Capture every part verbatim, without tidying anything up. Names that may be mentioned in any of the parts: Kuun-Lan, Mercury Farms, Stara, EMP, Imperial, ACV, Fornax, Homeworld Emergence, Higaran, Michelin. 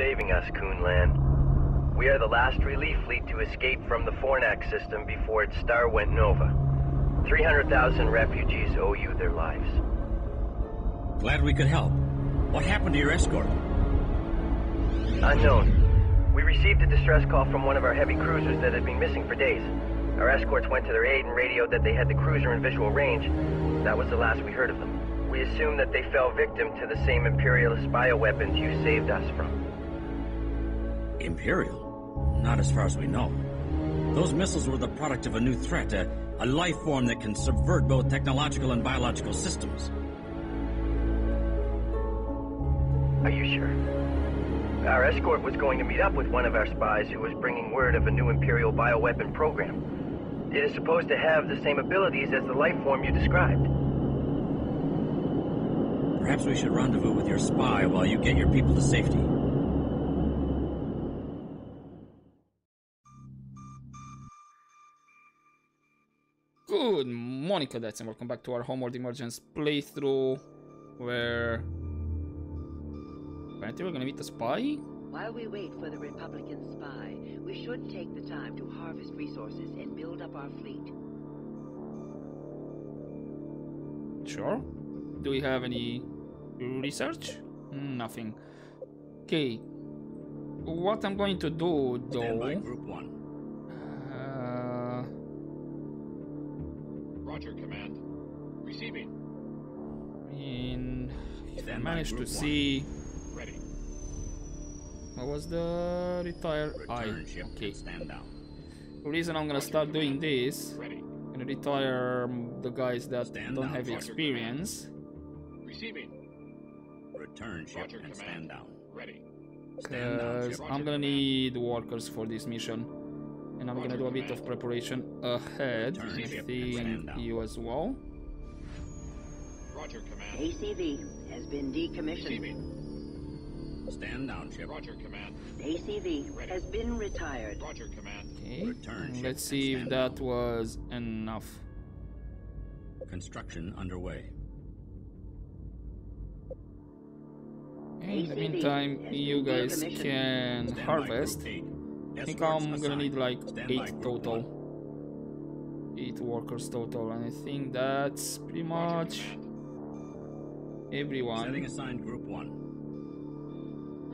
saving us, Kuun-Lan. We are the last relief fleet to escape from the Fornax system before its star went nova. three hundred thousand refugees owe you their lives. Glad we could help. What happened to your escort? Unknown. We received a distress call from one of our heavy cruisers that had been missing for days. Our escorts went to their aid and radioed that they had the cruiser in visual range. That was the last we heard of them. We assume that they fell victim to the same imperialist bioweapons you saved us from. Imperial? Not as far as we know. Those missiles were the product of a new threat, a, a life form that can subvert both technological and biological systems. Are you sure? Our escort was going to meet up with one of our spies who was bringing word of a new Imperial bioweapon program. It is supposed to have the same abilities as the life form you described. Perhaps we should rendezvous with your spy while you get your people to safety. Good morning, cadets, and welcome back to our Homeworld Emergence playthrough, where apparently we're gonna meet the spy? While we wait for the Republican spy, we should take the time to harvest resources and build up our fleet. Sure. Do we have any research? Nothing. Okay. What I'm going to do, though... Stand by group one. Uh... Roger, command. Receiving. I mean... If I managed to see... What was the retire? I okay. Stand down. The reason I'm gonna start doing this, I'm gonna retire the guys that stand don't down. Have experience. Receiving. Return ship and stand down. Ready. Because I'm gonna need workers for this mission, and I'm Roger gonna do a bit command. Of preparation ahead. I think you as well. Roger, command. A C V has been decommissioned. Receiving. Stand down, ship. Roger, command. A C V ready. Has been retired. Roger, command. Okay. Return. Let's see if that down. Was enough. Construction underway. In the meantime, you guys can stand harvest. I think I'm aside. Gonna need like stand eight total. One. Eight workers total, and I think that's pretty much Roger, everyone. Setting assigned group one.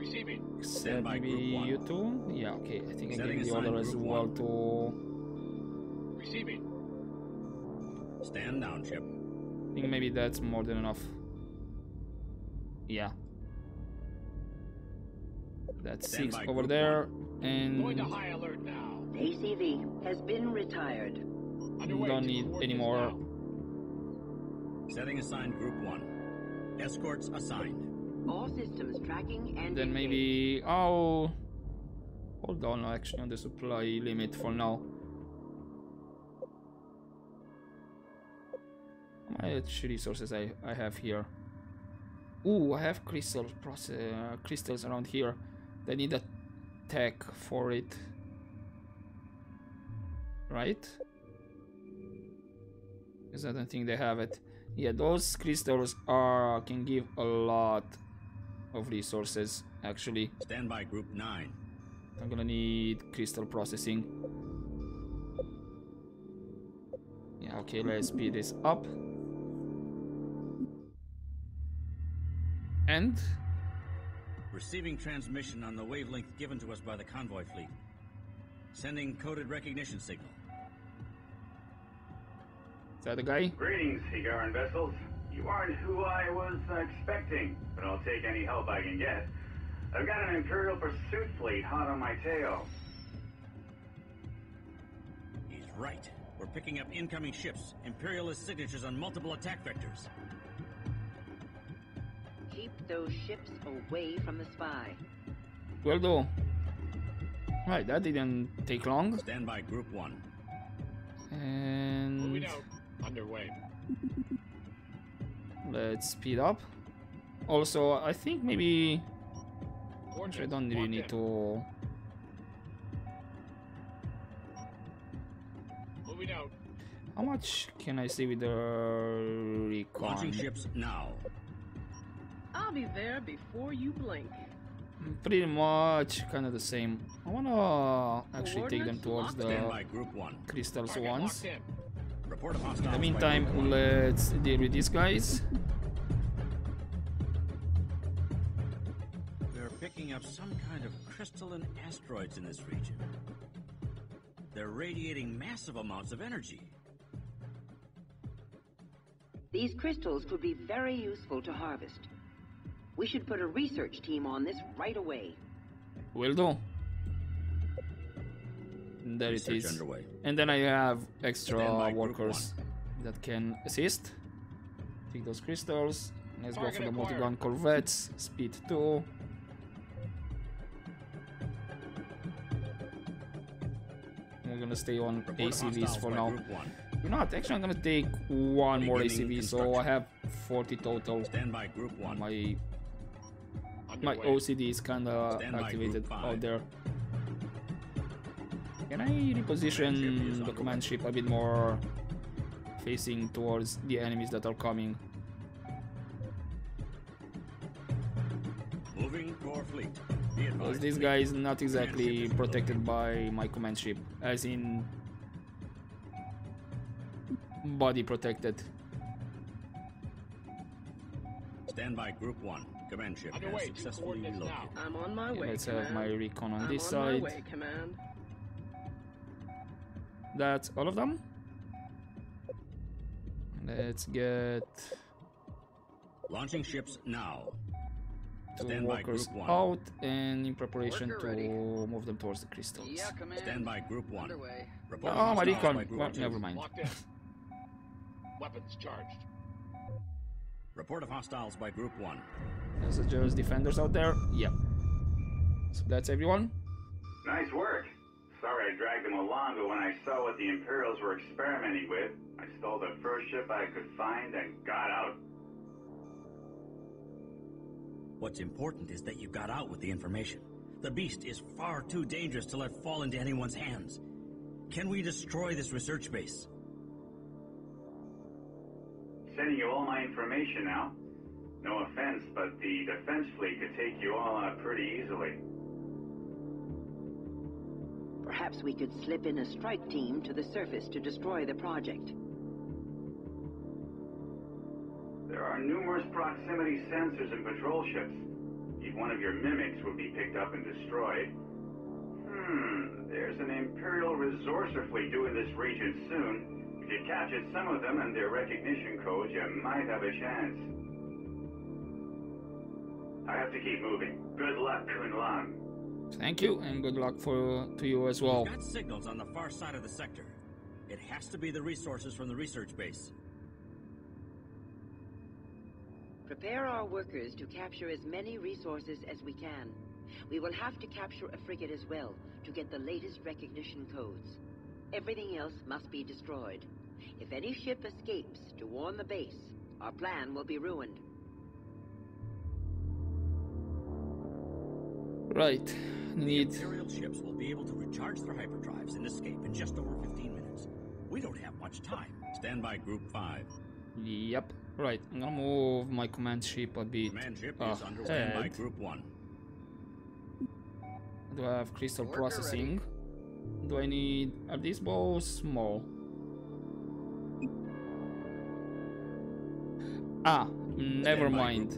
Receiving. Except maybe you two? Yeah, okay. I think I gave the order as well to... Receiving. Stand down, ship. I think maybe that's more than enough. Yeah. That's six over there, and... Going to high alert now. A C V has been retired. We don't need any more. Setting assigned group one. Escorts assigned. All systems tracking and then maybe I'll hold on actually on the supply limit for now. How much resources I, I have here? Ooh, I have crystal process, uh, crystals around here. They need a tech for it, right? Because I don't think they have it. Yeah, those crystals are can give a lot of resources actually. Stand by group nine. I'm gonna need crystal processing. Yeah, okay, let's speed this up. And receiving transmission on the wavelength given to us by the convoy fleet. Sending coded recognition signal. Is that the guy? Greetings, Higaran vessels. You aren't who I was expecting, but I'll take any help I can get. I've got an Imperial pursuit fleet hot on my tail. He's right. We're picking up incoming ships, imperialist signatures on multiple attack vectors. Keep those ships away from the spy. Will do. Right, that didn't take long. Stand by group one. And... Moving out. Underway. Let's speed up. Also, I think maybe I don't really need to. Moving out. How much can I see with the recon? Launching ships now. I'll be there before you blink. Pretty much kind of the same. I wanna actually take them towards the crystals once. In the meantime, let's deal with these guys. They're picking up some kind of crystalline asteroids in this region. They're radiating massive amounts of energy. These crystals could be very useful to harvest. We should put a research team on this right away. Will do. There it is. Underway. And then I have extra workers that can assist. Take those crystals. Let's Target go for the multi-gun corvettes. Speed two. We're gonna stay on A C Vs for now. You know what? Actually, I'm gonna take one more A C V, so I have forty total. My my O C D is kind of activated out there. Can I reposition the command ship a bit more, facing towards the enemies that are coming? Moving core fleet. Because this guy is not exactly protected by my command ship, as in body protected. Stand by group one. Command ship has successfully loaded. I'm on my way. Let's have my recon on this side. That's all of them. Let's get launching ships now. Two workers out and in preparation to move them towards the crystals. Yeah, stand by group one. Oh, my recon. Well, never mind. Weapons charged. Report of hostiles by group one. There's just defenders out there. Yep. So that's everyone. Nice work. Sorry I dragged them along, but when I saw what the Imperials were experimenting with, I stole the first ship I could find and got out. What's important is that you got out with the information. The beast is far too dangerous to let fall into anyone's hands. Can we destroy this research base? Sending you all my information now. No offense, but the defense fleet could take you all out pretty easily. Perhaps we could slip in a strike team to the surface to destroy the project. There are numerous proximity sensors in patrol ships. Even one of your mimics would be picked up and destroyed. Hmm, there's an Imperial resourcer fleet due in this region soon. If you captured some of them and their recognition codes, you might have a chance. I have to keep moving. Good luck, Kuun-Lan. Thank you, and good luck for to you as well. We've got signals on the far side of the sector. It has to be the resources from the research base. Prepare our workers to capture as many resources as we can. We will have to capture a frigate as well to get the latest recognition codes. Everything else must be destroyed. If any ship escapes to warn the base, our plan will be ruined. Right. Need... The Imperial ships will be able to recharge their hyperdrives and escape in just over fifteen minutes. We don't have much time. Stand by group five. Yep. Right. I'm gonna move my command ship a bit. Command ship is underway by group one. Do I have crystal Order processing? Ready. Do I need... Are these balls small? Ah, never mind.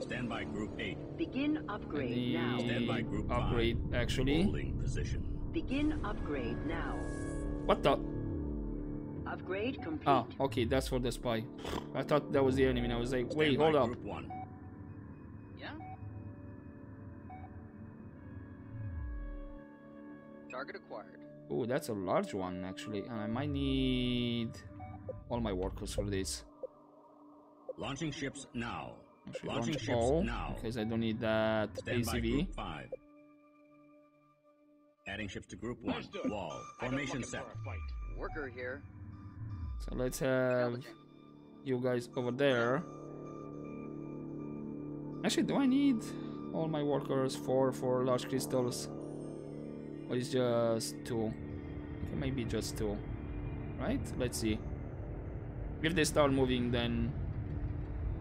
Stand by group eight. Begin upgrade now. Stand by group upgrade actually. Holding position. Begin upgrade now. What the? Upgrade complete. Ah, okay, that's for the spy. I thought that was the enemy. I was like, wait, hold up. Target acquired. Oh, that's a large one actually, and I might need all my workers for this. Launching ships now. Actually, launching launch ships all, now, because I don't need that. Stand A C V. Adding ships to group one. Wall formation set. Worker here. So let's have you guys over there. Actually, do I need all my workers for for large crystals? Or it's just two? Okay, maybe just two. Right? Let's see. If they start moving, then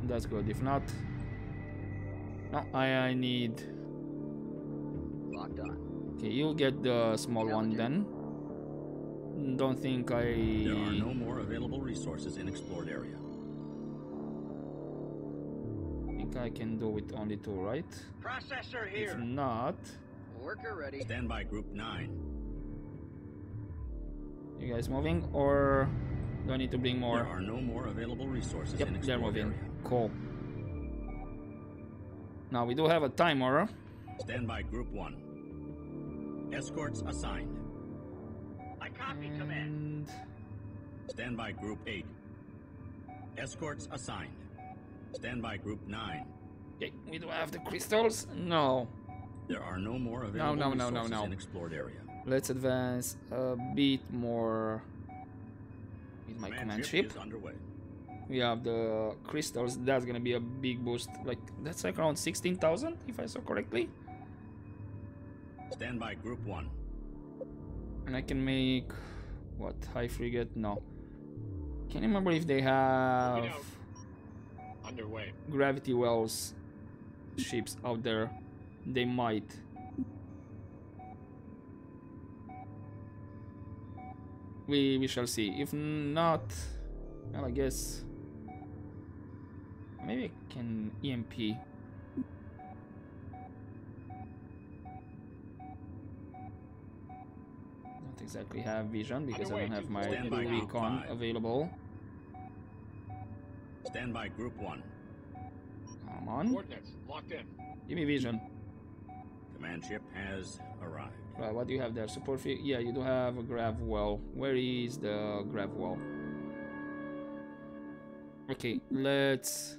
that's good. If not, No, I, I need... Locked on. Okay, you'll get the small Allocate. one then. Don't think I... There are no more available resources in explored area. I think I can do with only two, right? Processor here! If not... Worker ready. Stand by, group nine. You guys moving, or do I need to bring more? There are no more available resources. Yep, in they're moving. Area. Cool. Now we do have a timer. Stand by, group one. Escorts assigned. I copy and... command. Stand by, group eight. Escorts assigned. Stand by, group nine. Okay, we do have the crystals. No. There are no more available no, no, no, resources no, no. in explored area. Let's advance a bit more with my command ship. We have the crystals. That's gonna be a big boost. Like that's like around sixteen thousand, if I saw correctly. Stand by, group one. And I can make what high frigate? No. Can't remember if they have underway gravity wells ships out there. They might. We we shall see. If not, well, I guess maybe I can E M P. Don't exactly have vision because I don't have my recon available. Stand by, group one. Come on. Coordinates locked in. Give me vision. Command ship has arrived. Right, what do you have there? Support field? Yeah, you do have a grav well. Where is the grav well? Okay, let's...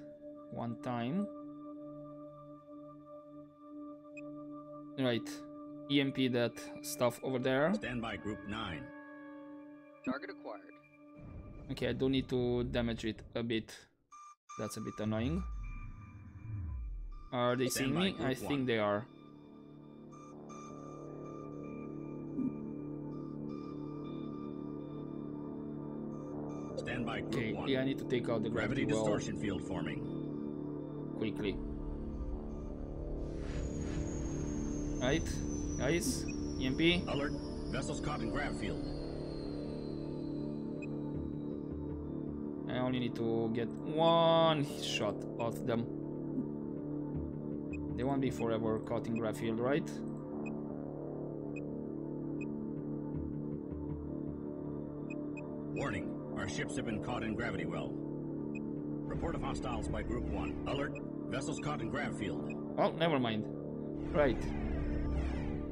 One time. Right. E M P that stuff over there. Stand by, group nine. Target acquired. Okay, I do need to damage it a bit. That's a bit annoying. Are they seeing me? I think they are. Stand by group okay, one. Yeah, I need to take out the gravity, gravity distortion well. field forming. Quickly. Right, guys. E M P. Alert. Vessels caught in grav field. I only need to get one shot off them. They won't be forever caught in grav field, right? Warning. Our ships have been caught in gravity well. Report of hostiles by group one. Alert. Vessels caught in grav field. Oh, never mind. Right.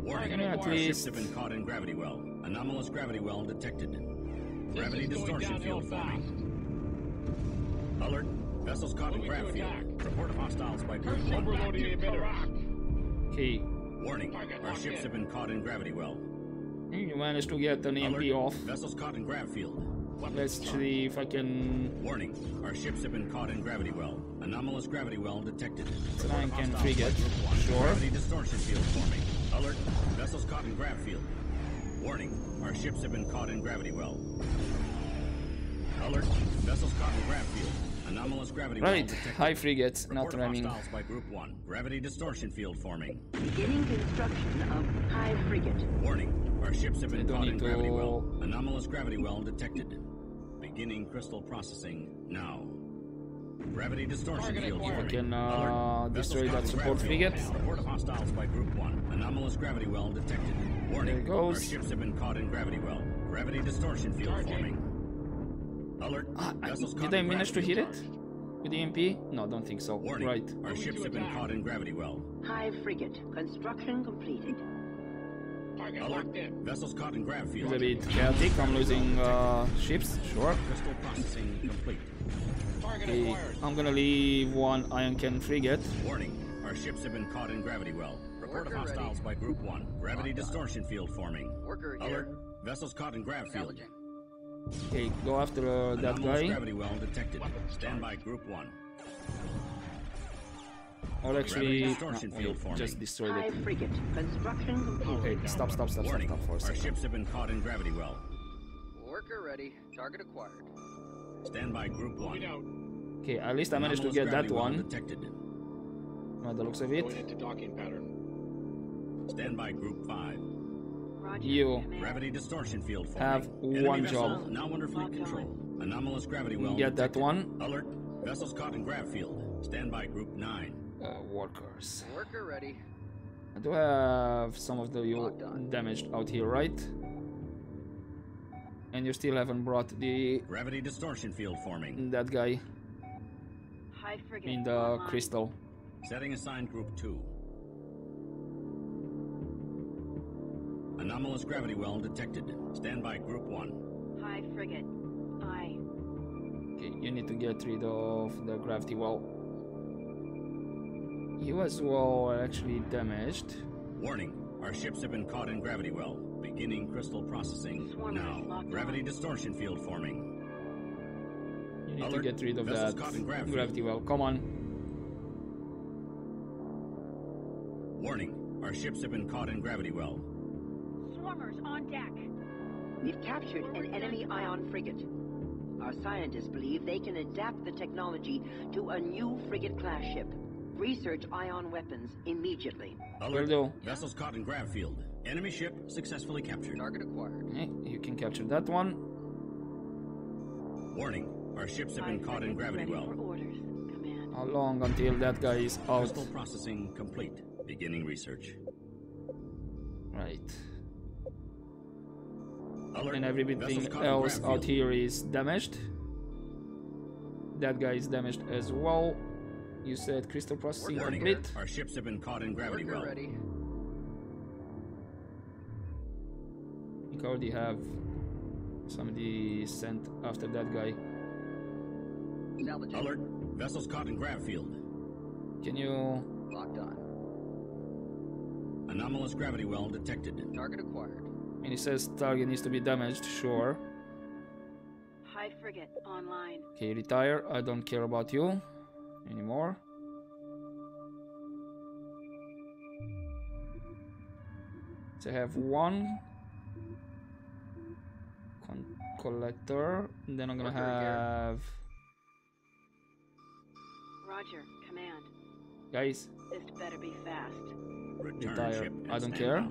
Warning. At least... Ships have been caught in gravity well. Anomalous gravity well detected. Gravity distortion field forming. Alert. Vessels caught in grav field. Report of hostiles by group one. Okay. Warning. Our ships have been caught in gravity well. You managed to get an E M P off. Vessels caught in grav field. Let's see if I can... Warning. Our ships have been caught in gravity well. Anomalous gravity well detected. So I can frigate. Sure. Gravity distortion field forming. Alert. Vessels caught in grav field. Warning. Our ships have been caught in gravity well. Alert. Vessels caught in grav field. Anomalous gravity well detected. Right. High frigates not running. Report hostiles by group one. Gravity distortion field forming. Beginning construction of high frigate. Warning. Our ships have been caught in gravity well. Anomalous gravity well detected. Beginning crystal processing now. Gravity distortion field forming. We can uh, destroy that support frigate. Report of hostiles by group one. Anomalous gravity well detected. Warning. There it goes. Our ships have been caught in gravity well. Gravity distortion field forming. Alert. Ah, I, did I manage to hit it? With the E M P? No, don't think so. Warning. Right. Our ships have been caught in gravity well. High frigate. Construction completed. Alert. Vessels caught in grav field. It's a bit chaotic. I'm losing uh, ships. Sure. Crystal processing complete. Okay. I'm gonna leave one ion can frigate. Warning. Our ships have been caught in gravity well. Report of hostiles by group one. Gravity distortion field forming. Alert. Vessels caught in grav field. Okay, go after uh, that guy. Gravity well detected. Stand by group one. Or actually, no, we just destroyed it. Okay, stop, stop, stop, Warning. stop, stop for a second. Our ships have been caught in gravity well. Worker ready. Target acquired. Stand by, group one. Okay, at least I managed Anomalous to get that well one. Detected. by the looks of it. Going into docking pattern. Stand by group five. Roger. You gravity distortion field have enemy one job. Now under fleet control. Anomalous gravity well. Get that one. Alert. Vessels caught in grav field. Stand by group nine. Uh, workers. Worker ready. I do have some of the you damaged out here, right? And you still haven't brought the gravity distortion field forming. That guy. I forget in the online. Crystal. Setting assigned group two. Anomalous gravity well detected. Stand by group one. High frigate. Aye. Okay, you need to get rid of the gravity well. You as well are actually damaged. Warning, our ships have been caught in gravity well. Beginning crystal processing. Swarm now. Gravity on. Distortion field forming. You need Alert. To get rid of Vessels that gravity. gravity well. Come on. Warning, our ships have been caught in gravity well. Swarmers on deck. We've captured an enemy ion frigate. Our scientists believe they can adapt the technology to a new frigate-class ship. Research ion weapons immediately. Alert. Vessels caught in grav field. Enemy ship successfully captured. Target acquired. Okay, you can capture that one. Warning. Our ships have been caught in gravity well. How long until that guy is out? Crystal processing complete. Beginning research. Right. Alert. And everything else out here is damaged. That guy is damaged as well. You said crystal processing complete. Our ships have been caught in gravity well. You already have somebody sent after that guy. Alert! Vessels caught in grav field. Can you? Locked on. Anomalous gravity well detected. Target acquired. And it says target needs to be damaged. Sure. High frigate online. Okay, retire. I don't care about you anymore. So I have one con collector. And then I'm gonna have. Roger, command. Guys, this better be fast. Retire. I don't care.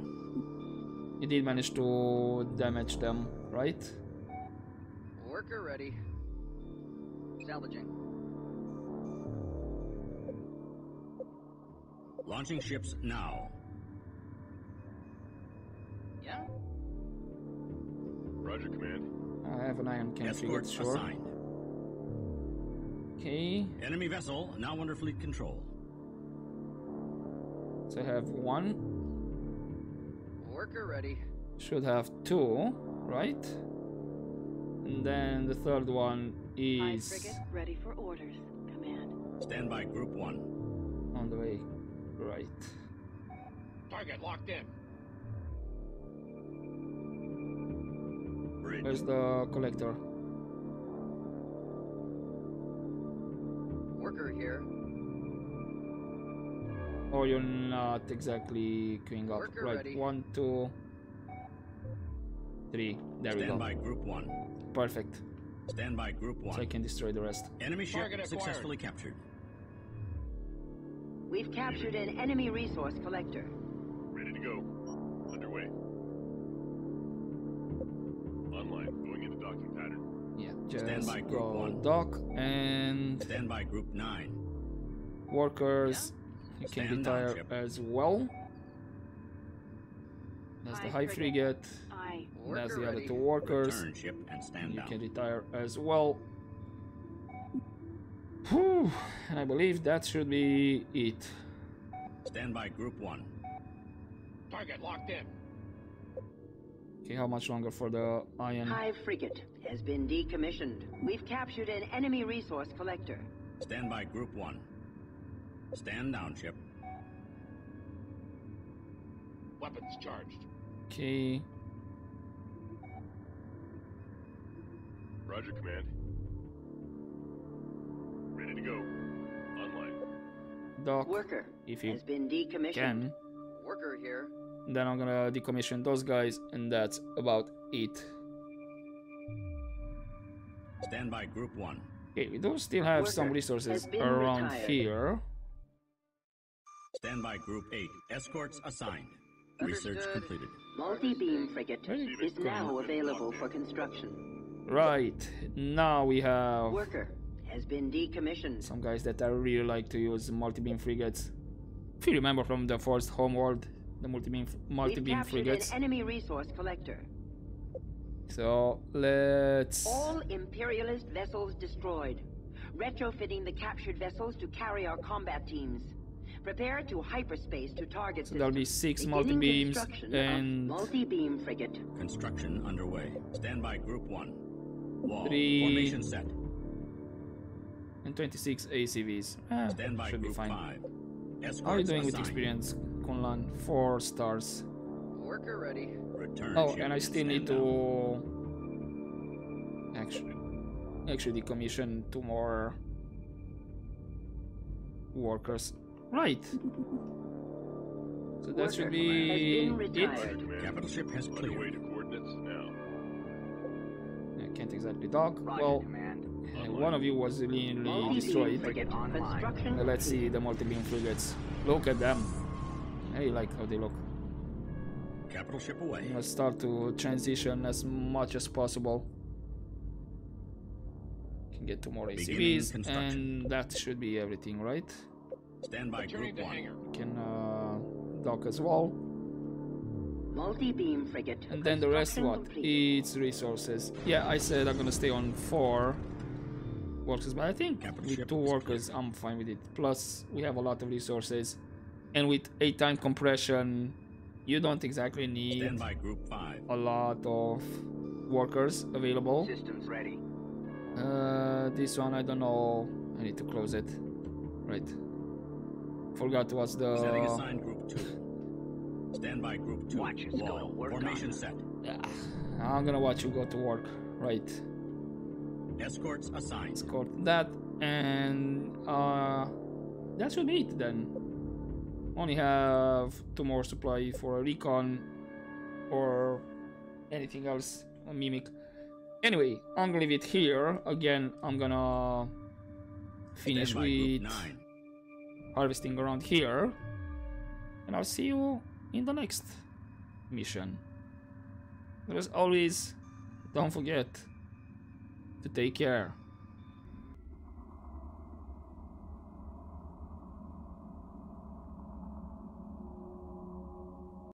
You did manage to damage them, right? Worker ready. Salvaging. Launching ships now. Yeah. Roger, command. I have an iron cannon. Escort assigned. Okay. Enemy vessel now under fleet control. So I have one. Worker ready. Should have two, right? And then the third one is. Frigate ready for orders, command. Stand by, group one. On the way, right. Target locked in. Bridge. Where's the collector? Here. Oh, you're not exactly queuing up. Worker right, ready. One, two, three. There Stand we go. Stand by group one. Perfect. Stand by group one. So I can destroy the rest. Enemy ship Target successfully acquired. Captured. We've captured an enemy resource collector. Ready to go. Underway. Online. Going into docking pattern. Yeah, just Stand by group go one. Dock and Stand by group nine. Workers, yeah. You can Stand retire as well. That's the high frigate. I That's the other two workers. Ship and stand you down. Can retire as well. Whew. And I believe that should be it. Stand by group one. Target locked in. Okay, how much longer for the iron? Hive frigate has been decommissioned. We've captured an enemy resource collector. Stand by group one. Stand down, ship. Weapons charged. Okay. Roger, command. Ready to go. Online. Doc, Worker if you has been decommissioned. Can. Worker here. Then I'm gonna decommission those guys, and that's about it. Stand by group one. Okay, we do still have Worker some resources around retired. Here. Stand by Group eight. Escorts assigned. Understood. Research completed. Multi-beam frigate is now available for construction. Right. Now we have... Worker has been decommissioned. Some guys that I really like to use multi-beam frigates. If you remember from the first Homeworld, the multi-beam multi-beam frigates. An enemy resource collector. So let's... All Imperialist vessels destroyed. Retrofitting the captured vessels to carry our combat teams. Prepare to hyperspace to target. So there'll be six multi-beams and multi-beam frigate. Construction underway. Stand by Group One. Wall. Three. Formation set. And twenty-six A C Vs. Ah, stand by should Group be fine. Five. Escorts How are you doing assigned. With experience, Kuun-Lan? Four stars. Worker ready. Return oh, and I still need down. to actually actually decommission two more workers. Right. So that should be it. Capital ship has cleared. Way to coordinates now. I can't exactly talk. Roger, well, uh, one of you was literally destroyed. Uh, let's see the multi-beam frigates. Look at them. I really like how they look. Capital ship away. Let's start to transition as much as possible. Can get two more A C Vs, and that should be everything, right? Stand by Group One. Can uh, dock as well. Multi-beam frigate. And then the rest, what? It's resources. Yeah, I said I'm gonna stay on four workers, but I think with two workers I'm fine with it. Plus, we have a lot of resources, and with eight time compression, you don't exactly need a lot of workers available. Systems ready. Uh, this one I don't know. I need to close it. Right. Forgot what's the setting assigned Group Two. Stand by Group Two. Watch us go to work. Formation set. I'm gonna watch you go to work. Right. Escorts assigned. Escort that, and uh, that should be it then. Only have two more supply for a recon or anything else, a mimic. Anyway, I'm gonna leave it here. Again, I'm gonna finish with nine. Harvesting around here, and I'll see you in the next mission. But as always, don't forget to take care.